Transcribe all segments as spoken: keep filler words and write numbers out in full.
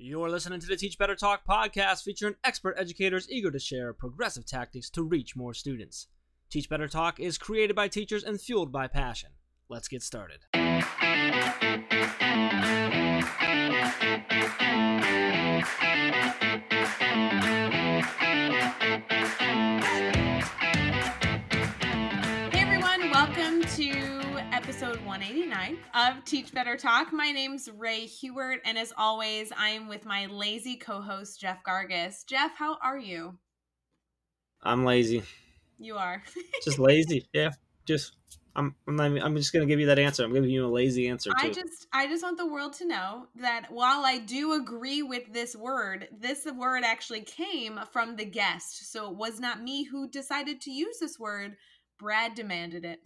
You're listening to the Teach Better Talk podcast, featuring expert educators eager to share progressive tactics to reach more students. Teach Better Talk is created by teachers and fueled by passion. Let's get started. Hey everyone, welcome to episode one eighty-nine of Teach Better Talk. My name's Ray Heward, and as always, I am with my lazy co-host, Jeff Gargas. Jeff, how are you? I'm lazy. You are. Just lazy. Yeah. Just I'm I'm, not even, I'm just going to give you that answer. I'm giving you a lazy answer, too. I just, I just want the world to know that while I do agree with this word, this word actually came from the guest. So it was not me who decided to use this word. Brad demanded it.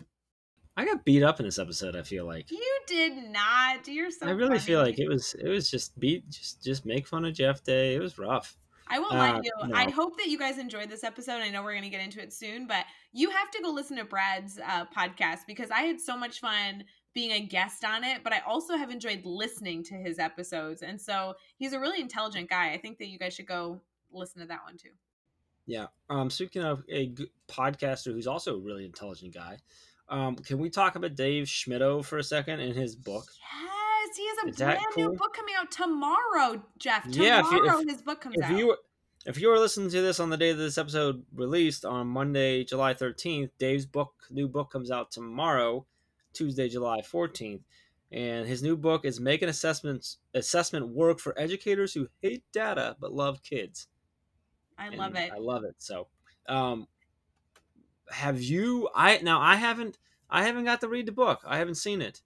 I got beat up in this episode, I feel like. You did not. You're so I really funny. feel like it was it was just beat just just make fun of Jeff Day. It was rough. I won't uh, lie to you. No. I hope that you guys enjoyed this episode. I know we're going to get into it soon, but you have to go listen to Brad's uh, podcast, because I had so much fun being a guest on it, but I also have enjoyed listening to his episodes. And so he's a really intelligent guy. I think that you guys should go listen to that one too. Yeah. Um, speaking of a podcaster who's also a really intelligent guy, Um, can we talk about Dave Schmidto for a second and his book? Yes, he has a Is brand cool? new book coming out tomorrow, Jeff. Tomorrow yeah, if, if, his book comes if out. You, if you were listening to this on the day that this episode released on Monday, July thirteenth, Dave's book, new book comes out tomorrow, Tuesday, July fourteenth. And his new book is Making Assessments, Assessment Work for Educators Who Hate Data But Love Kids. I and love it. I love it. So, um, have you, I, now I haven't, I haven't got to read the book. I haven't seen it.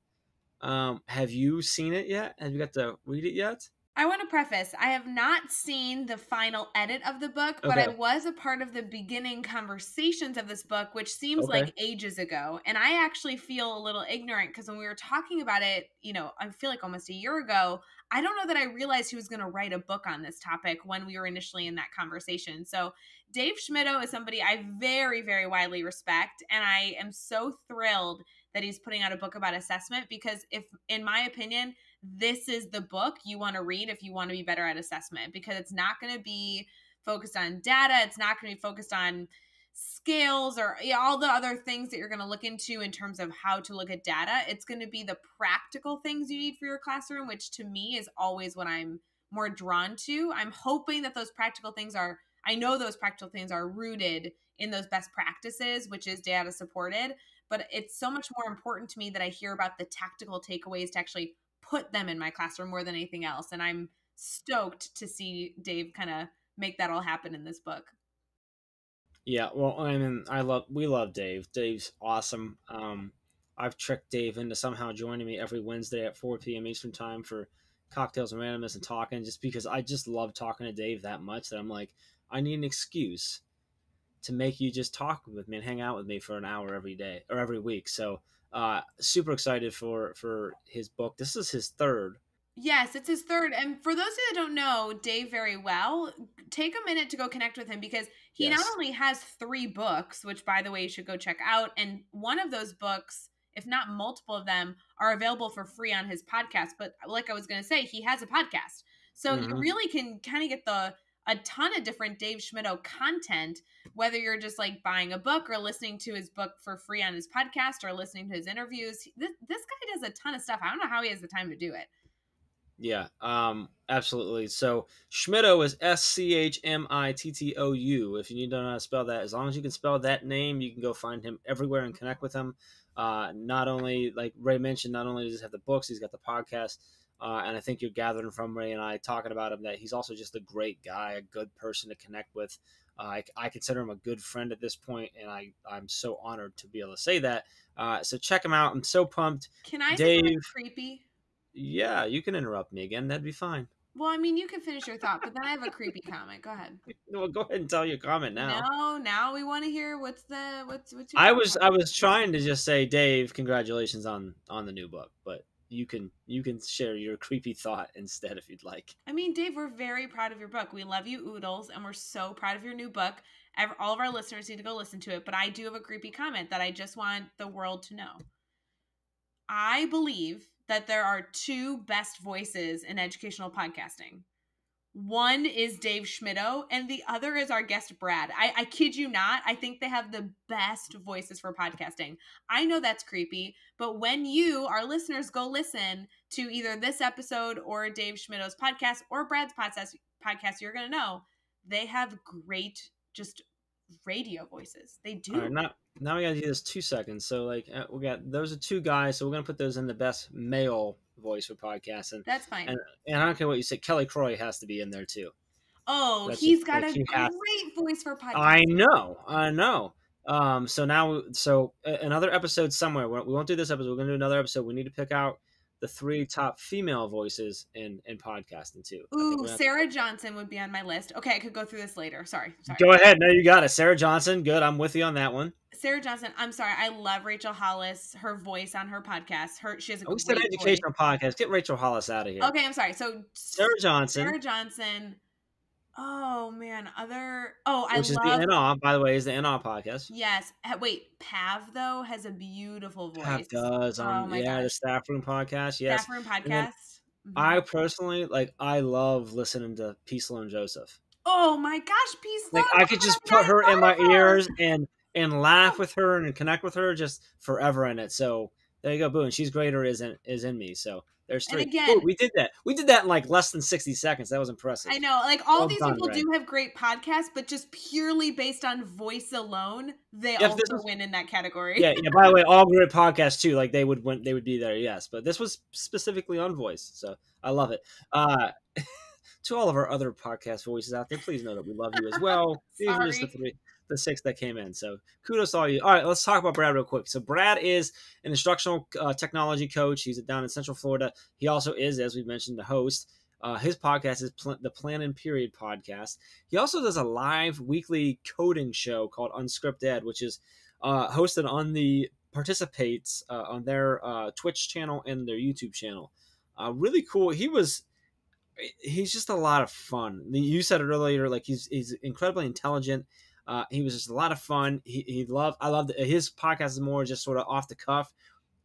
Um, have you seen it yet? Have you got to read it yet? I want to preface, I have not seen the final edit of the book, but okay. I was a part of the beginning conversations of this book, which seems okay. like ages ago. And I actually feel a little ignorant, because when we were talking about it, you know, I feel like almost a year ago, I don't know that I realized he was going to write a book on this topic when we were initially in that conversation. So Dave Schmidto is somebody I very, very widely respect. And I am so thrilled that he's putting out a book about assessment, because if, in my opinion, this is the book you want to read if you want to be better at assessment, because it's not going to be focused on data. It's not going to be focused on scales or all the other things that you're going to look into in terms of how to look at data. It's going to be the practical things you need for your classroom, which to me is always what I'm more drawn to. I'm hoping that those practical things are, I know those practical things are rooted in those best practices, which is data supported, but it's so much more important to me that I hear about the tactical takeaways to actually put them in my classroom more than anything else. And I'm stoked to see Dave kind of make that all happen in this book. Yeah. Well, I mean, I love, we love Dave. Dave's awesome. Um, I've tricked Dave into somehow joining me every Wednesday at four P M Eastern time for cocktails and randomness and talking, just because I just love talking to Dave that much that I'm like, I need an excuse to make you just talk with me and hang out with me for an hour every day or every week. So, Uh, super excited for, for his book. This is his third. Yes, it's his third. And for those of you that don't know Dave very well, take a minute to go connect with him, because he yes. not only has three books, which by the way, you should go check out. And one of those books, if not multiple of them, are available for free on his podcast. But like I was going to say, he has a podcast. So mm-hmm. you really can kind of get the a ton of different Dave Schmidto content, whether you're just like buying a book or listening to his book for free on his podcast or listening to his interviews. This, this guy does a ton of stuff. I don't know how he has the time to do it. Yeah, um, absolutely. So Schmidto is S C H M I T T O U. If you need to know how to spell that, as long as you can spell that name, you can go find him everywhere and connect with him. Uh, not only, like Ray mentioned, not only does he have the books, he's got the podcast. Uh, and I think you're gathering from Ray and I talking about him that he's also just a great guy, a good person to connect with. Uh, I, I consider him a good friend at this point, and I, I'm so honored to be able to say that. Uh, so check him out. I'm so pumped. Can I Dave, say something creepy? Yeah, you can interrupt me again. That'd be fine. Well, I mean, you can finish your thought, but then I have a creepy comment. Go ahead. Well, go ahead and tell your comment now. No, now we want to hear what's the what's what's. Your I was I was trying to just say, Dave, congratulations on on the new book, but. You can you can share your creepy thought instead if you'd like. I mean, Dave, we're very proud of your book. We love you oodles, and we're so proud of your new book. All of our listeners need to go listen to it, but I do have a creepy comment that I just want the world to know. I believe that there are two best voices in educational podcasting. One is Dave Schmidto, and the other is our guest, Brad. I, I kid you not. I think they have the best voices for podcasting. I know that's creepy, but when you, our listeners, go listen to either this episode or Dave Schmidto's podcast or Brad's podcast, podcast you're going to know they have great, just radio voices. They do. All right, now, now we got to do this two seconds. So, like, we got those are two guys, so we're going to put those in the best male voice for podcasts, and that's fine. And, and I don't care what you say, Kelly Croy has to be in there too. Oh, that's he's a, got like a he great to, voice for podcasts. I know, I know. Um, so now, so another episode somewhere. We won't do this episode. We're going to do another episode. We need to pick out the three top female voices in in podcasting too. Ooh, Sarah to, Johnson would be on my list. Okay, I could go through this later. Sorry, sorry. Go ahead. No, you got it, Sarah Johnson. Good, I'm with you on that one. Sarah Johnson, I'm sorry. I love Rachel Hollis, her voice on her podcast. Her she has a oh, great voice. We said educational podcast. Get Rachel Hollis out of here. Okay, I'm sorry. So Sarah Johnson. Sarah Johnson. Oh man, other oh I Which love Which is the N R, by the way, is the N R podcast. Yes. Wait, Pav though has a beautiful voice. Pav does. Um, oh my yeah, gosh. The Staff Room podcast. Yes. Staff Room podcast. Mm-hmm. I personally like I love listening to P. Sloan Joseph. Oh my gosh, P. Sloan. Like I could just put her in my ears and and laugh with her and connect with her just forever in it. So there you go. Boom. She's greater is in, is in me. So there's three. And again, ooh, we did that. We did that in like less than sixty seconds. That was impressive. I know. Like all well these done, people Brad. do have great podcasts, but just purely based on voice alone, they yeah, also was, win in that category. Yeah. Yeah. By the way, all great podcasts too. Like they would, win, they would be there. Yes. But this was specifically on voice. So I love it. Uh, to all of our other podcast voices out there, please know that we love you as well. These are just the three. The six that came in. So kudos to all you. All right, let's talk about Brad real quick. So Brad is an instructional uh, technology coach. He's down in Central Florida. He also is, as we mentioned, the host. Uh, his podcast is pl- the Planning Period Podcast. He also does a live weekly coding show called Unscripted Ed, which is uh, hosted on the Participates uh, on their uh, Twitch channel and their YouTube channel. Uh, really cool. He was... He's just a lot of fun. You said it earlier, like he's he's incredibly intelligent. Uh, he was just a lot of fun. He, he loved, I loved his podcast is more just sort of off the cuff,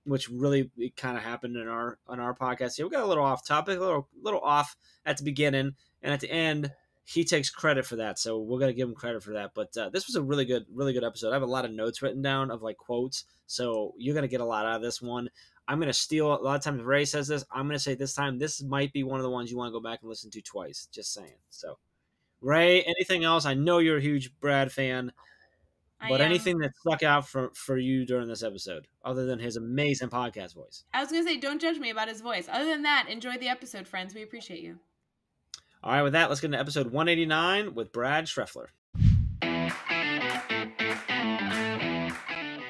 which really kind of happened in our, on our podcast here. We got a little off topic, a little, little off at the beginning, and at the end, he takes credit for that. So we're going to give him credit for that. But uh, this was a really good, really good episode. I have a lot of notes written down of like quotes. So you're going to get a lot out of this one. I'm going to steal a lot of times. Ray says this, I'm going to say this time, this might be one of the ones you want to go back and listen to twice. Just saying. So. Ray, anything else? I know you're a huge Brad fan, but anything that stuck out for, for you during this episode, other than his amazing podcast voice? I was going to say, don't judge me about his voice. Other than that, enjoy the episode, friends. We appreciate you. All right, with that, let's get into episode one eighty-nine with Brad Shreffler.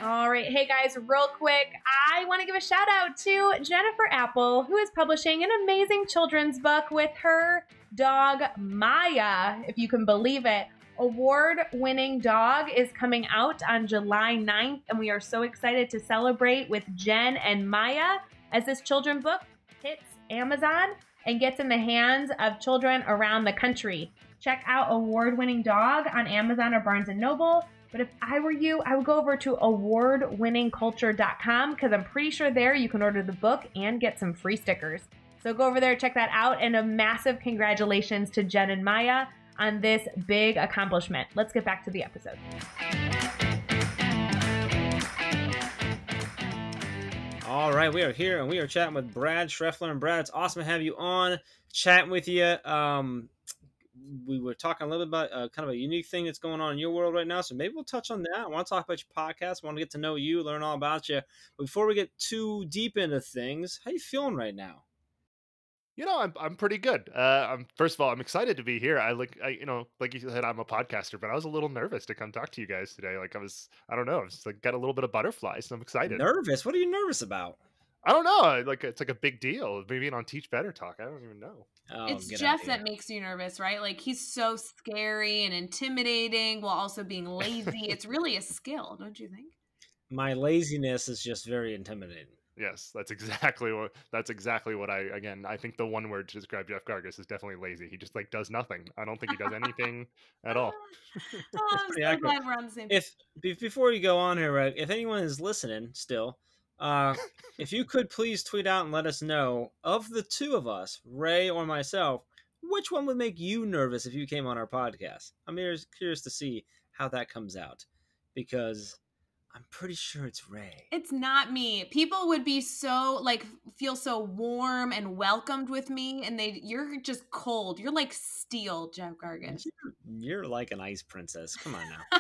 All right. Hey, guys, real quick, I want to give a shout out to Jennifer Apple, who is publishing an amazing children's book with her dog Maya, if you can believe it. Award-winning dog is coming out on July ninth, and we are so excited to celebrate with Jen and Maya as this children's book hits Amazon and gets in the hands of children around the country. Check out Award-Winning Dog on Amazon or Barnes and Noble. But if I were you, I would go over to award winning culture dot com because I'm pretty sure there you can order the book and get some free stickers. So go over there, check that out, and a massive congratulations to Jen and Maya on this big accomplishment. Let's get back to the episode. All right, we are here, and we are chatting with Brad Shreffler. And Brad, it's awesome to have you on, chatting with you. Um, we were talking a little bit about uh, kind of a unique thing that's going on in your world right now, so maybe we'll touch on that. I want to talk about your podcast. I want to get to know you, learn all about you. But before we get too deep into things, how you feeling right now? You know, I'm I'm pretty good. Uh, I'm first of all, I'm excited to be here. I like, I you know, like you said, I'm a podcaster, but I was a little nervous to come talk to you guys today. Like I was, I don't know, I was like got a little bit of butterflies. So I'm excited. Nervous? What are you nervous about? I don't know. Like it's like a big deal. Maybe on Teach Better Talk. I don't even know. Oh, it's Jeff that makes you nervous, right? Like he's so scary and intimidating while also being lazy. It's really a skill, don't you think? My laziness is just very intimidating. Yes, that's exactly what that's exactly what I again, I think the one word to describe Jeff Gargas is definitely lazy. He just like does nothing. I don't think he does anything at all. Oh, I'm so accurate. Glad we're on the same page. If before you go on here, right, if anyone is listening still, uh, if you could please tweet out and let us know, of the two of us, Ray or myself, which one would make you nervous if you came on our podcast? I'm curious to see how that comes out, because I'm pretty sure it's Ray. It's not me. People would be so like, feel so warm and welcomed with me. And they, you're just cold. You're like steel, Jeff Gargan. You're, you're like an ice princess. Come on now.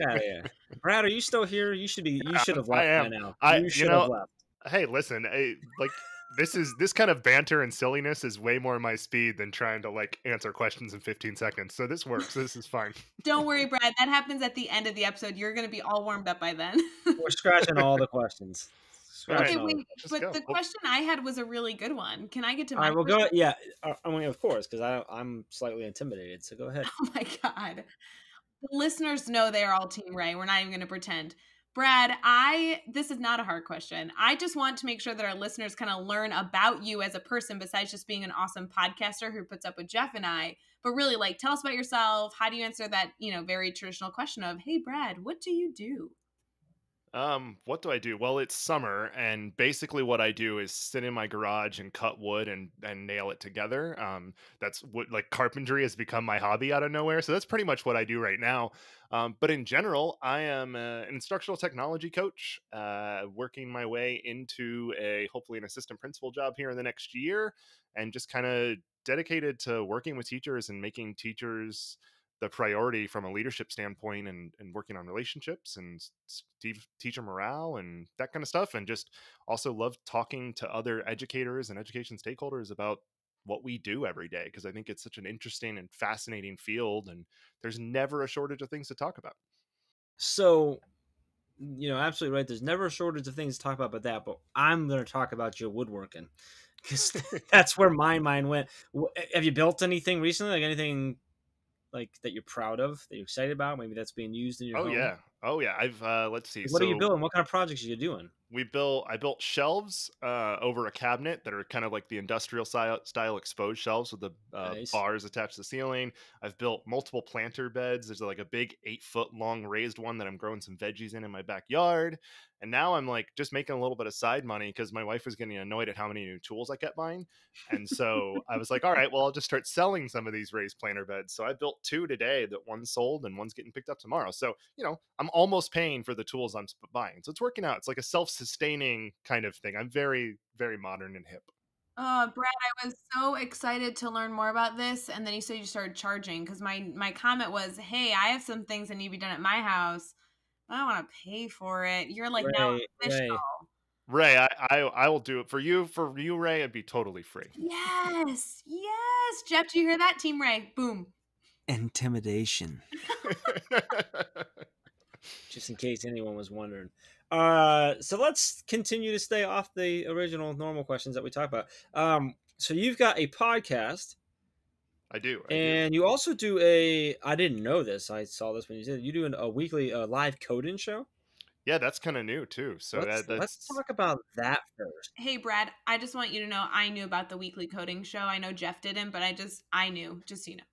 Yeah, yeah. Brad, are you still here? You should be, you should have left by now. I, you should you know, have left. Hey, listen, I, like, This is this kind of banter and silliness is way more my speed than trying to like answer questions in fifteen seconds. So this works. This is fine. Don't worry, Brad. That happens at the end of the episode. You're going to be all warmed up by then. We're scratching all the questions. Scratching okay, wait. But go. the question I had was a really good one. Can I get to? All right, we'll go. Yeah, I mean, of course, because I I'm slightly intimidated. So go ahead. Oh my God, the listeners know they are all Team Ray. We're not even going to pretend. Brad, I this is not a hard question. I just want to make sure that our listeners kind of learn about you as a person besides just being an awesome podcaster who puts up with Jeff and I. But really, like, tell us about yourself. How do you answer that, you know, very traditional question of, hey, Brad, what do you do? Um, what do I do? Well, it's summer, and basically what I do is sit in my garage and cut wood and, and nail it together. Um, that's what, like, carpentry has become my hobby out of nowhere. So that's pretty much what I do right now. Um, but in general, I am a, an instructional technology coach, uh, working my way into a, hopefully an assistant principal job here in the next year, and just kind of dedicated to working with teachers and making teachers the priority from a leadership standpoint, and, and working on relationships and teacher morale and that kind of stuff. And just also love talking to other educators and education stakeholders about what we do every day, because I think it's such an interesting and fascinating field, and there's never a shortage of things to talk about. So, you know, absolutely right. There's never a shortage of things to talk about about that, but I'm going to talk about your woodworking, because that's where my mind went. Have you built anything recently? Like anything like that you're proud of, that you're excited about? Maybe that's being used in your oh, home. Oh yeah. Oh yeah. I've, uh, let's see. What so are you building? What kind of projects are you doing? We built, I built shelves, uh, over a cabinet that are kind of like the industrial style, style exposed shelves with the uh, nice. bars attached to the ceiling. I've built multiple planter beds. There's like a big eight foot long raised one that I'm growing some veggies in in my backyard. And now I'm like just making a little bit of side money, because my wife was getting annoyed at how many new tools I kept buying. And so I was like, all right, well, I'll just start selling some of these raised planter beds. So I built two today, that one's sold and one's getting picked up tomorrow. So, you know, I'm almost paying for the tools I'm buying. So it's working out. It's like a self-sustaining kind of thing. I'm very, very modern and hip. Oh, Brad, I was so excited to learn more about this. And then you said you started charging, because my, my comment was, hey, I have some things that need to be done at my house. I don't want to pay for it. You're like, Ray, no, official. Ray, Ray I, I I will do it for you. For you, Ray, it'd be totally free. Yes. Yes. Jeff, do you hear that? Team Ray. Boom. Intimidation. Just in case anyone was wondering. Uh, so let's continue to stay off the original normal questions that we talk about. Um, so you've got a podcast. I do. I and do. You also do a, I didn't know this. I saw this when you said you do an, a weekly uh, live coding show. Yeah, that's kind of new too. So let's, that, that's... let's talk about that first. Hey, Brad, I just want you to know I knew about the weekly coding show. I know Jeff didn't, but I just, I knew, just so you know.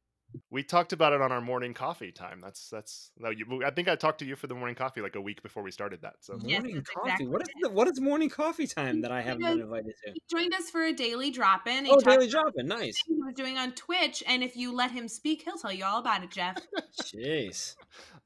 We talked about it on our morning coffee time. That's, that's, no, you, I think I talked to you for the morning coffee like a week before we started that. So yes, morning coffee. Exactly. What is the, what is morning coffee time that I haven't been invited to? He joined us for a daily drop in. Oh, daily drop in. Nice. He was doing on Twitch. And if you let him speak, he'll tell you all about it, Jeff. Jeez.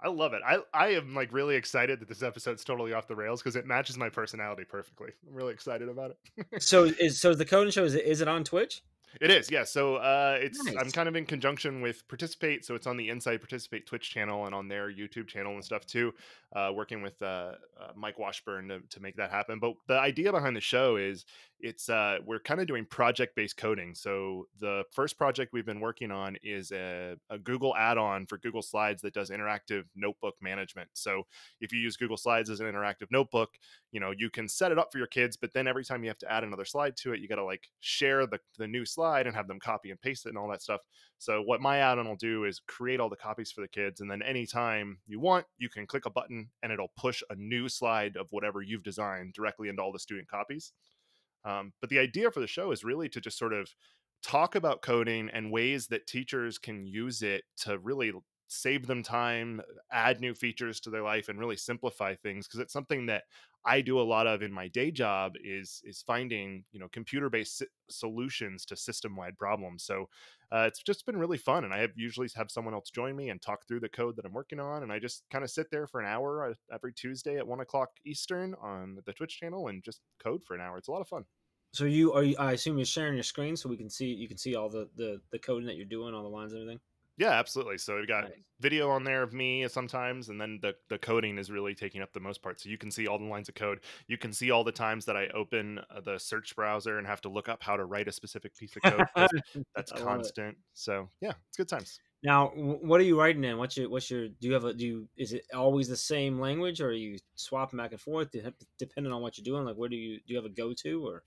I love it. I, I am like really excited that this episode's totally off the rails, because it matches my personality perfectly. I'm really excited about it. So is, so the coding show, is it, is it on Twitch? It is, yeah. So uh, it's nice. I'm kind of in conjunction with Participate, so it's on the Inside Participate Twitch channel and on their YouTube channel and stuff too, uh, working with uh, uh, Mike Washburn to, to make that happen. But the idea behind the show is it's uh, we're kind of doing project-based coding. So the first project we've been working on is a, a Google add-on for Google Slides that does interactive notebook management. So if you use Google Slides as an interactive notebook, you know, you can set it up for your kids, but then every time you have to add another slide to it, you got to like share the, the new slide and have them copy and paste it and all that stuff. So what my add-on will do is create all the copies for the kids, and then anytime you want, you can click a button and it'll push a new slide of whatever you've designed directly into all the student copies. Um, but the idea for the show is really to just sort of talk about coding and ways that teachers can use it to really save them time, add new features to their life, and really simplify things, because it's something that I do a lot of in my day job is is finding, you know, computer-based solutions to system-wide problems. So Uh, it's just been really fun. And I have usually have someone else join me and talk through the code that I'm working on. And I just kind of sit there for an hour every Tuesday at one o'clock Eastern on the Twitch channel and just code for an hour. It's a lot of fun. So you are, I assume you're sharing your screen so we can see, you can see all the, the, the coding that you're doing, all the lines and everything. Yeah, absolutely. So we've got nice video on there of me sometimes, and then the, the coding is really taking up the most part. So you can see all the lines of code. You can see all the times that I open the search browser and have to look up how to write a specific piece of code. That's constant. So yeah, it's good times. Now, what are you writing in? What's your, what's your, do you have a, do you, is it always the same language, or are you swapping back and forth depending on what you're doing? Like, where do you, do you have a go-to, or?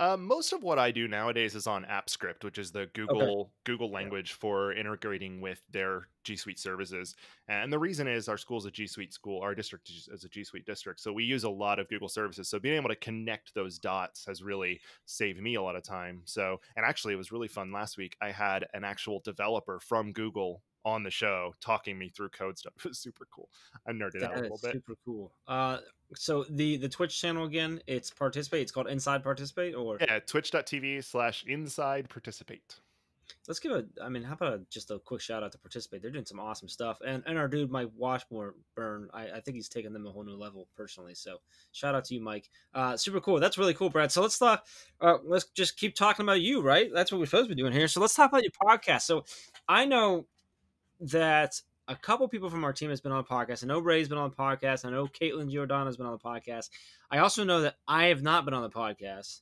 Uh, most of what I do nowadays is on AppScript, which is the Google okay. Google language for integrating with their G Suite services. And the reason is our school is a G Suite school, our district is a G Suite district. So we use a lot of Google services. So being able to connect those dots has really saved me a lot of time. So, and actually it was really fun last week. I had an actual developer from Google on the show talking me through code stuff. It was super cool. I nerded that out a little bit. Super cool. Uh, so the, the Twitch channel again, it's Participate. It's called Inside Participate, or? Yeah, twitch dot t v slash inside participate. Let's give a, I mean, how about a, just a quick shout out to Participate. They're doing some awesome stuff. And and our dude, Mike Washburn, I, I think he's taken them a whole new level personally. So shout out to you, Mike. Uh, super cool. That's really cool, Brad. So let's talk, uh, let's just keep talking about you, right? That's what we're supposed to be doing here. So let's talk about your podcast. So I know that a couple people from our team has been on the podcast. I know Ray's been on the podcast. I know Caitlin Giordano has been on the podcast. I also know that I have not been on the podcast.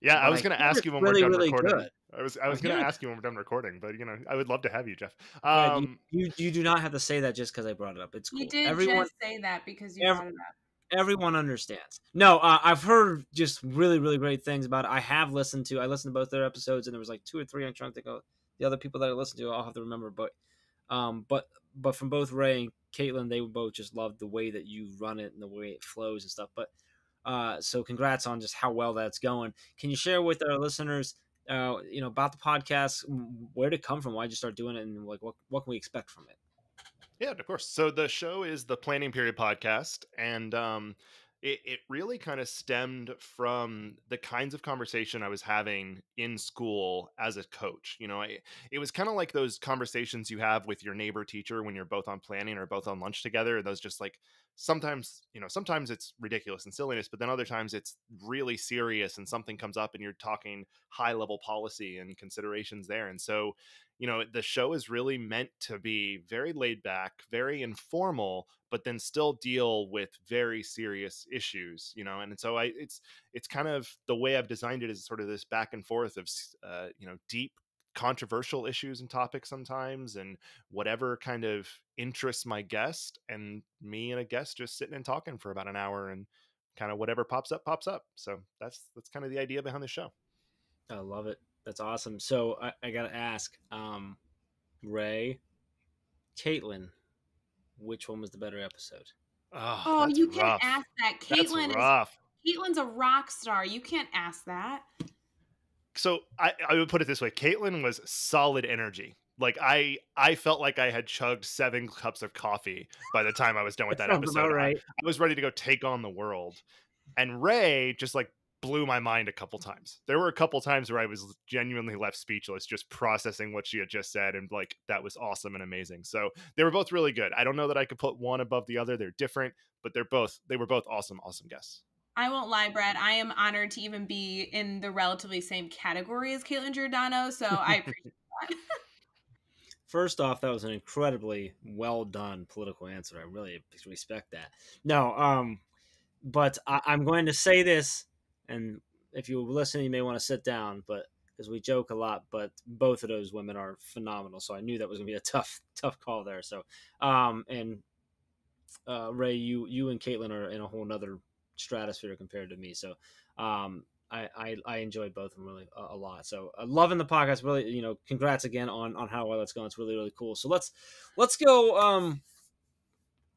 Yeah, I was going to ask you when we're done recording. I was I was going to ask you when we're done recording, but you know, I would love to have you, Jeff. Um, yeah, you, you you do not have to say that just because I brought it up. It's cool. You did everyone, just say that because you every, brought it up. Everyone understands. No, uh, I've heard just really really great things about it. I have listened to I listened to both their episodes, and there was like two or three. I'm trying to think of the other people that I listened to. I'll have to remember, but. Um, but, but from both Ray and Caitlin, they both just loved the way that you run it and the way it flows and stuff. But, uh, so congrats on just how well that's going. Can you share with our listeners, uh, you know, about the podcast, where did it come from? Why did you start doing it? And like, what, what can we expect from it? Yeah, of course. So the show is the Planning Period Podcast, and, um, It, it really kind of stemmed from the kinds of conversation I was having in school as a coach. You know, I, it was kind of like those conversations you have with your neighbor teacher when you're both on planning or both on lunch together. And those just like sometimes, you know, sometimes it's ridiculous and silliness, but then other times it's really serious and something comes up and you're talking high level policy and considerations there. And so, you know, the show is really meant to be very laid back, very informal, but then still deal with very serious issues, you know? And so I, it's, it's kind of the way I've designed it is sort of this back and forth of, uh, you know, deep controversial issues and topics sometimes, and whatever kind of interests my guest, and me and a guest just sitting and talking for about an hour, and kind of whatever pops up, pops up. So that's, that's kind of the idea behind the show. I love it. That's awesome. So I, I got to ask, um, Ray, Caitlin, which one was the better episode? Oh, oh you rough. Can ask that. Caitlin is, Caitlin's a rock star. You can't ask that. So I, I would put it this way. Caitlin was solid energy. Like I, I felt like I had chugged seven cups of coffee by the time I was done with that, that episode. Right. I, I was ready to go take on the world. And Ray just like, blew my mind a couple times. There were a couple times where I was genuinely left speechless, just processing what she had just said, and like that was awesome and amazing. So they were both really good. I don't know that I could put one above the other. They're different, but they're both they were both awesome, awesome guests. I won't lie, Brad. I am honored to even be in the relatively same category as Caitlin Giordano, so I appreciate that. First off, that was an incredibly well done political answer. I really respect that. No, um, but I, I'm going to say this. And if you were listening, you may want to sit down, but because we joke a lot, but both of those women are phenomenal. So I knew that was going to be a tough, tough call there. So, um, and uh, Ray, you, you and Caitlin are in a whole nother stratosphere compared to me. So um, I, I, I enjoyed both of them really a, a lot. So uh, loving the podcast, really, you know, congrats again on, on how well that's going. It's really, really cool. So let's, let's go. Um,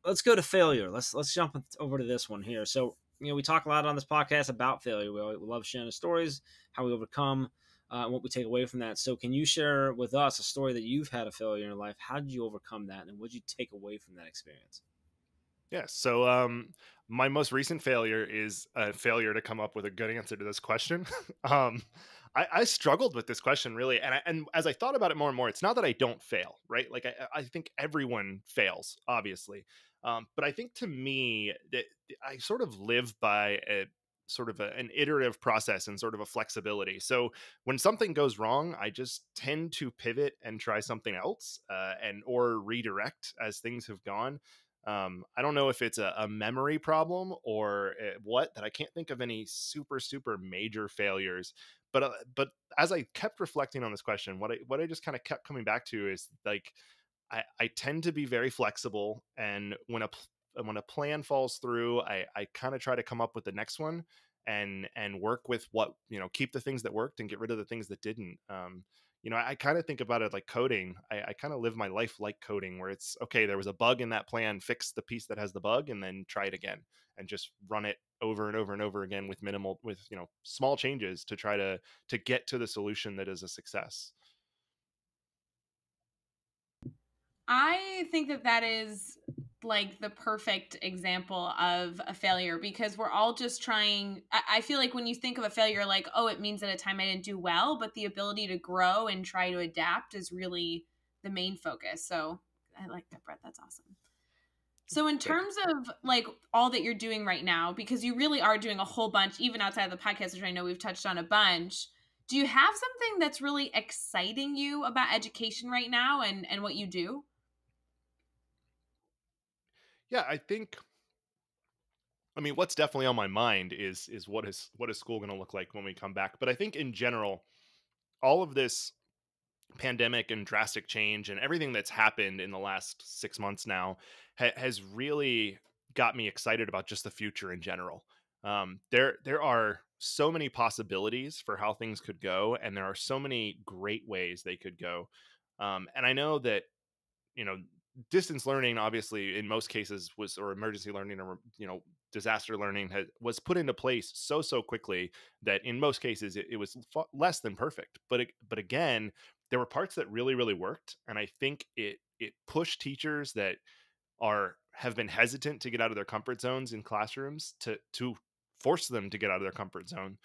let's go to failure. Let's, let's jump over to this one here. So, you know, we talk a lot on this podcast about failure. We love sharing stories, how we overcome, uh, and what we take away from that. So can you share with us a story that you've had a failure in your life? How did you overcome that? And what did you take away from that experience? Yeah. So, um, my most recent failure is a failure to come up with a good answer to this question. um, I, I struggled with this question really. And I, and as I thought about it more and more, it's not that I don't fail, right? Like I, I think everyone fails, obviously. Um, but I think to me that I sort of live by a sort of a, an iterative process and sort of a flexibility. So when something goes wrong, I just tend to pivot and try something else, uh, and, or redirect as things have gone. Um, I don't know if it's a, a memory problem or what, that I can't think of any super, super major failures. But uh, but as I kept reflecting on this question, what I what I just kind of kept coming back to is like I, I tend to be very flexible, and when a when a plan falls through, I I kind of try to come up with the next one and and work with what, you know, keep the things that worked and get rid of the things that didn't. Um, You know, I, I kind of think about it like coding. I, I kind of live my life like coding, where it's, okay, there was a bug in that plan, fix the piece that has the bug, and then try it again, and just run it over and over and over again with minimal, with, you know, small changes to try to, to get to the solution that is a success. I think that that is like the perfect example of a failure, because we're all just trying. I feel like when you think of a failure, like, oh, it means at a time I didn't do well, but the ability to grow and try to adapt is really the main focus. So I like that, Brett. That's awesome. So in terms of like all that you're doing right now, because you really are doing a whole bunch, even outside of the podcast, which I know we've touched on a bunch, do you have something that's really exciting you about education right now and, and what you do? Yeah, I think, I mean, what's definitely on my mind is, is what is, what is school going to look like when we come back? But I think in general, all of this pandemic and drastic change and everything that's happened in the last six months now ha- has really got me excited about just the future in general. Um, there, there are so many possibilities for how things could go, and there are so many great ways they could go. Um, and I know that, you know, distance learning, obviously, in most cases was, or emergency learning, or, you know, disaster learning has, was put into place so, so quickly that in most cases it, it was f- less than perfect. But, it, but again, there were parts that really, really worked. And I think it, it pushed teachers that are, have been hesitant to get out of their comfort zones in classrooms to, to force them to get out of their comfort zone.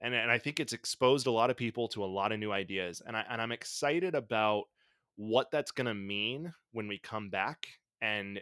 And, and I think it's exposed a lot of people to a lot of new ideas. And I, and I'm excited about what that's going to mean when we come back, and,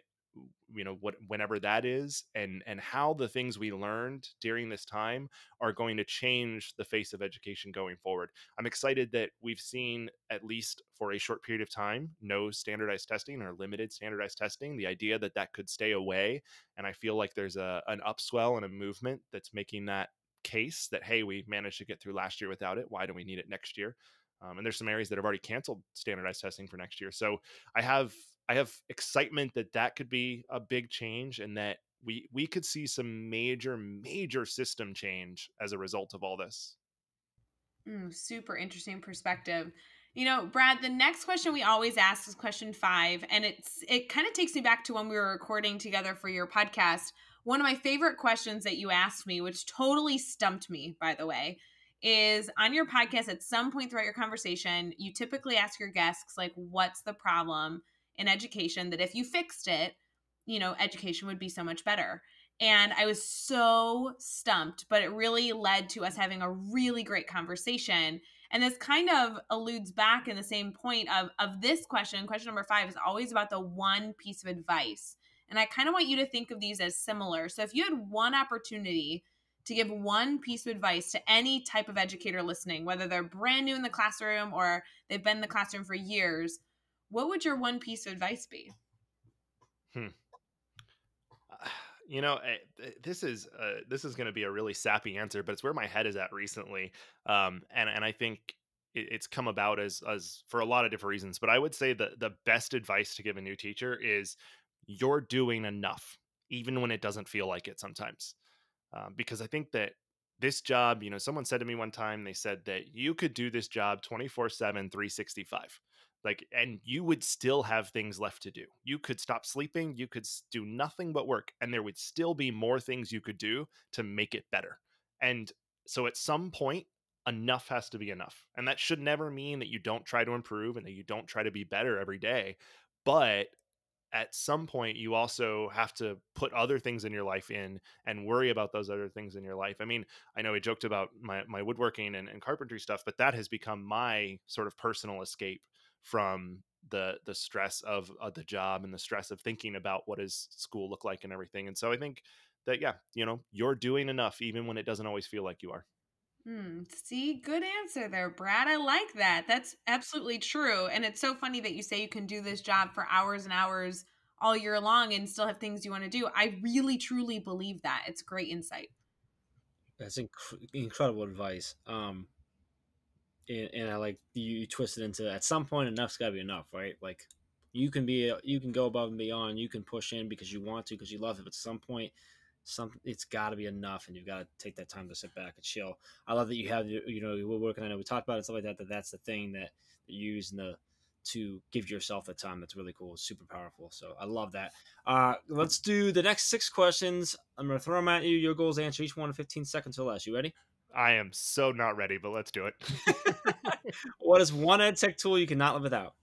you know, what, whenever that is, and, and how the things we learned during this time are going to change the face of education going forward. I'm excited that we've seen, at least for a short period of time, no standardized testing or limited standardized testing, the idea that that could stay away. And I feel like there's a, an upswell and a movement that's making that case that, hey, we managed to get through last year without it. Why do we need it next year? Um, and there's some areas that have already canceled standardized testing for next year. So I have I have excitement that that could be a big change, and that we we could see some major, major system change as a result of all this. Mm, super interesting perspective. You know, Brad, the next question we always ask is question five. And it's it kind of takes me back to when we were recording together for your podcast. One of my favorite questions that you asked me, which totally stumped me, by the way, is on your podcast at some point throughout your conversation, you typically ask your guests, like, what's the problem in education that if you fixed it, you know, education would be so much better. And I was so stumped, but it really led to us having a really great conversation. And this kind of alludes back in the same point of, of this question. Question number five is always about the one piece of advice. And I kind of want you to think of these as similar. So if you had one opportunity to give one piece of advice to any type of educator listening, whether they're brand new in the classroom or they've been in the classroom for years, what would your one piece of advice be? Hmm. Uh, you know, this is uh, this is going to be a really sappy answer, but it's where my head is at recently, um, and and I think it, it's come about as as for a lot of different reasons. But I would say the the best advice to give a new teacher is you're doing enough, even when it doesn't feel like it sometimes. Um, because I think that this job, you know, someone said to me one time, they said that you could do this job twenty-four seven, three sixty-five, like, and you would still have things left to do. You could stop sleeping. You could do nothing but work, and there would still be more things you could do to make it better. And so at some point, enough has to be enough. And that should never mean that you don't try to improve and that you don't try to be better every day. But at some point you also have to put other things in your life in and worry about those other things in your life. I mean, I know I joked about my, my woodworking and, and carpentry stuff, but that has become my sort of personal escape from the the stress of, of the job and the stress of thinking about what does school look like and everything. And so I think that, yeah, you know, you're doing enough even when it doesn't always feel like you are. Hmm. See, good answer there, Brad. I like that. That's absolutely true. And it's so funny that you say you can do this job for hours and hours all year long and still have things you want to do. I really, truly believe that. It's great insight. That's inc- incredible advice. Um, and, and I like you twist it into at some point, enough's got to be enough, right? Like you can be, you can go above and beyond. You can push in because you want to, because you love it. But at some point, Some, it's got to be enough, and you've got to take that time to sit back and chill. I love that you have, you know, we're working. I know we talked about it and stuff like that. That that's the thing that you use in the to give yourself the time. That's really cool. It's super powerful. So I love that. Uh, let's do the next six questions. I'm gonna throw them at you. Your goals answer each one in fifteen seconds or less. You ready? I am so not ready, but let's do it. What is one ed tech tool you cannot live without?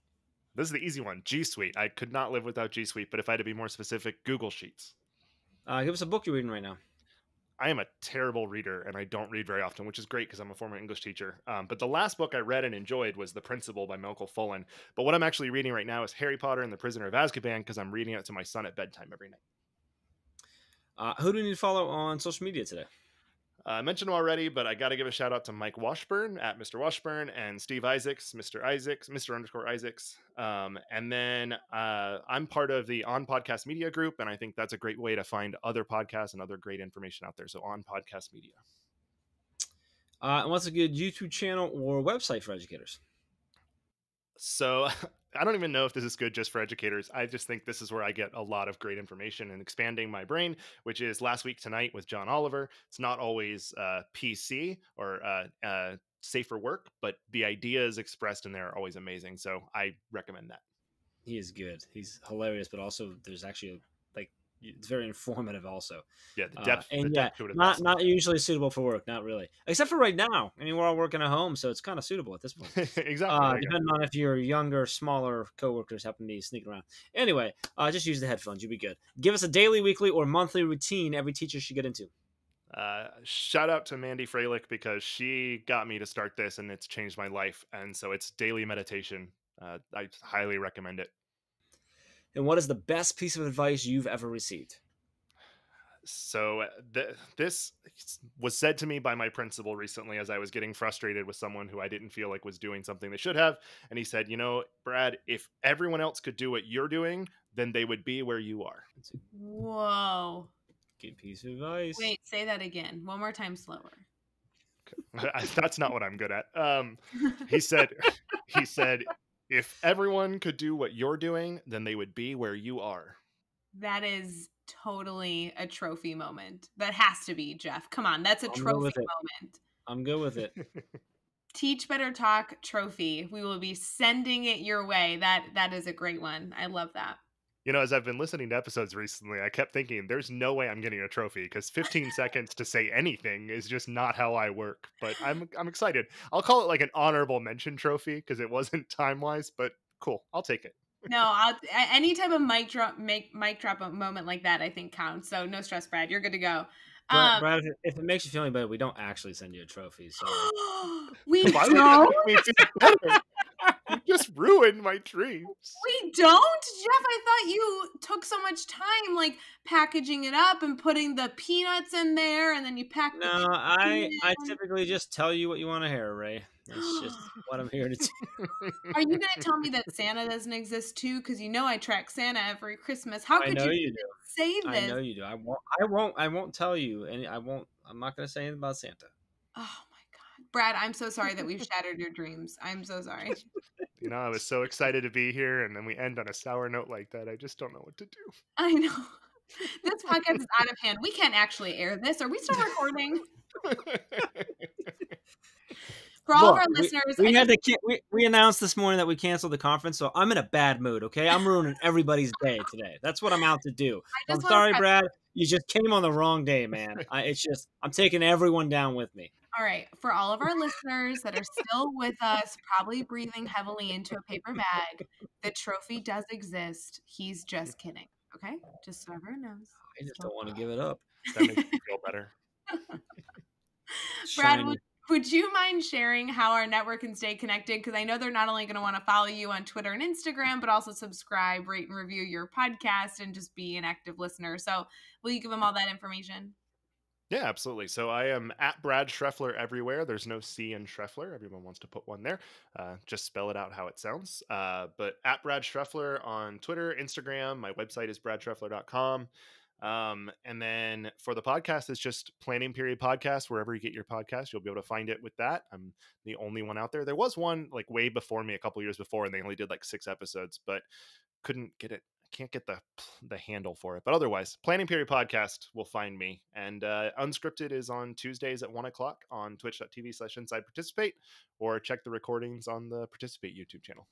This is the easy one. G Suite. I could not live without G Suite. But if I had to be more specific, Google Sheets. Uh, give us a book you're reading right now. I am a terrible reader, and I don't read very often, which is great because I'm a former English teacher. Um, but the last book I read and enjoyed was The Principal by Michael Fullan. But what I'm actually reading right now is Harry Potter and the Prisoner of Azkaban because I'm reading it to my son at bedtime every night. Uh, who do we need to follow on social media today? Uh, I mentioned him already, but I got to give a shout out to Mike Washburn at Mister Washburn and Steve Isaacs, Mister Isaacs, Mister underscore Isaacs. Um, and then uh, I'm part of the On Podcast Media group. And I think that's a great way to find other podcasts and other great information out there. So On Podcast Media. Uh, and what's a good YouTube channel or website for educators? So I don't even know if this is good just for educators. I just think this is where I get a lot of great information and expanding my brain, which is Last Week Tonight with John Oliver. It's not always uh, P C or uh, uh, safer work, but the ideas expressed in there are always amazing. So I recommend that. He is good. He's hilarious, but also there's actually like it's very informative also. Yeah, the depth. Uh, and the depth yeah, not, awesome. Not usually suitable for work. Not really. Except for right now. I mean, we're all working at home, so it's kind of suitable at this point. Exactly. Uh, depending on if your younger, smaller coworkers happen to be sneaking around. Anyway, uh, just use the headphones. You'll be good. Give us a daily, weekly, or monthly routine every teacher should get into. Uh, shout out to Mandy Freilich because she got me to start this, and it's changed my life. And so it's daily meditation. Uh, I highly recommend it. And what is the best piece of advice you've ever received? So th- this was said to me by my principal recently as I was getting frustrated with someone who I didn't feel like was doing something they should have. And he said, you know, Brad, if everyone else could do what you're doing, then they would be where you are. Whoa. Good piece of advice. Wait, say that again. One more time slower. Okay. That's not what I'm good at. Um, he said, he said, if everyone could do what you're doing, then they would be where you are. That is totally a trophy moment. That has to be, Jeff. Come on. That's a I'm trophy moment. I'm good with it. Teach Better Talk trophy. We will be sending it your way. That that is a great one. I love that. You know, as I've been listening to episodes recently, I kept thinking there's no way I'm getting a trophy because fifteen seconds to say anything is just not how I work. But I'm I'm excited. I'll call it like an honorable mention trophy because it wasn't time wise, but cool. I'll take it. No, I'll, any type of mic drop, make mic drop a moment like that, I think counts. So no stress, Brad. You're good to go. Um, Brad, if it makes you feel any better, we don't actually send you a trophy. So we don't. You just ruined my dreams. We don't, Jeff. I thought you took so much time, like packaging it up and putting the peanuts in there, and then you pack. No, the I in. I typically just tell you what you want to hear, Ray. That's just what I'm here to do. Are you going to tell me that Santa doesn't exist too? Because you know I track Santa every Christmas. How could I know you, you do. Say this? I know you do. I won't. I won't. I won't tell you, and I won't. I'm not going to say anything about Santa. Oh. Brad, I'm so sorry that we've shattered your dreams. I'm so sorry. You know, I was so excited to be here, and then we end on a sour note like that. I just don't know what to do. I know. This podcast is out of hand. We can't actually air this. Are we still recording? For all Look, of our listeners, we, we had to can- we, we announced this morning that we canceled the conference, so I'm in a bad mood, okay? I'm ruining everybody's day today. That's what I'm out to do. I'm sorry, prep- Brad. You just came on the wrong day, man. I, it's just, I'm taking everyone down with me. All right. For all of our listeners that are still with us, probably breathing heavily into a paper bag, The trophy does exist. He's just kidding. Okay? Just so everyone knows. I just don't want to give it up. That makes me feel better. Brad, would, would you mind sharing how our network can stay connected? Because I know they're not only going to want to follow you on Twitter and Instagram, but also subscribe, rate, and review your podcast, and just be an active listener. So will you give them all that information? Yeah, absolutely. So I am at Brad Shreffler everywhere. There's no C in Shreffler. Everyone wants to put one there. Uh, just spell it out how it sounds. Uh, but at Brad Shreffler on Twitter, Instagram. My website is brad shreffler dot com. Um, and then for the podcast, it's just Planning Period Podcast. Wherever you get your podcast, you'll be able to find it with that. I'm the only one out there. There was one like way before me a couple years before, and they only did like six episodes, but couldn't get it. Can't get the the handle for it, but otherwise Planning Period Podcast will find me. And uh Unscripted is on Tuesdays at one o'clock on twitch dot t v slash inside participate, or check the recordings on the Participate YouTube channel.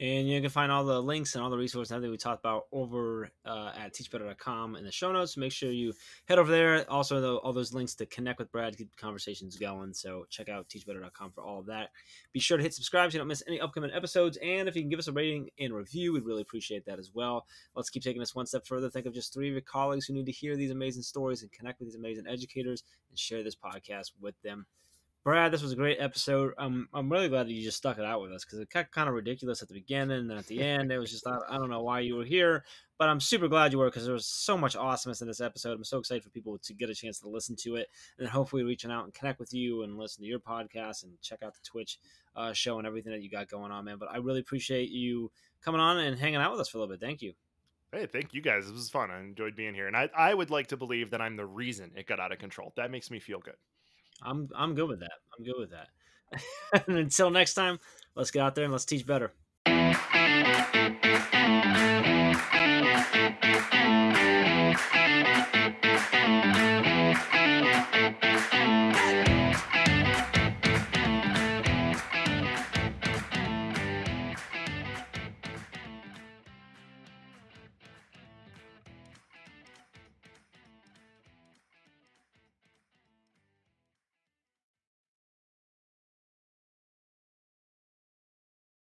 And you can find all the links and all the resources that we talked about over uh, at teach better dot com in the show notes. Make sure you head over there. Also, the, all those links to connect with Brad, keep the conversations going. So check out teach better dot com for all of that. Be sure to hit subscribe so you don't miss any upcoming episodes. And if you can give us a rating and review, we'd really appreciate that as well. Let's keep taking this one step further. Think of just three of your colleagues who need to hear these amazing stories and connect with these amazing educators, and share this podcast with them. Brad, this was a great episode. Um, I'm really glad that you just stuck it out with us, because it got kind of ridiculous at the beginning, and at the end, it was just, I, I don't know why you were here, but I'm super glad you were, because there was so much awesomeness in this episode. I'm so excited for people to get a chance to listen to it, and hopefully reaching out and connect with you and listen to your podcast and check out the Twitch uh, show and everything that you got going on, man. But I really appreciate you coming on and hanging out with us for a little bit. Thank you. Hey, thank you guys. This was fun. I enjoyed being here, and I, I would like to believe that I'm the reason it got out of control. That makes me feel good. I'm I'm good with that. I'm good with that. And until next time, let's get out there and let's teach better.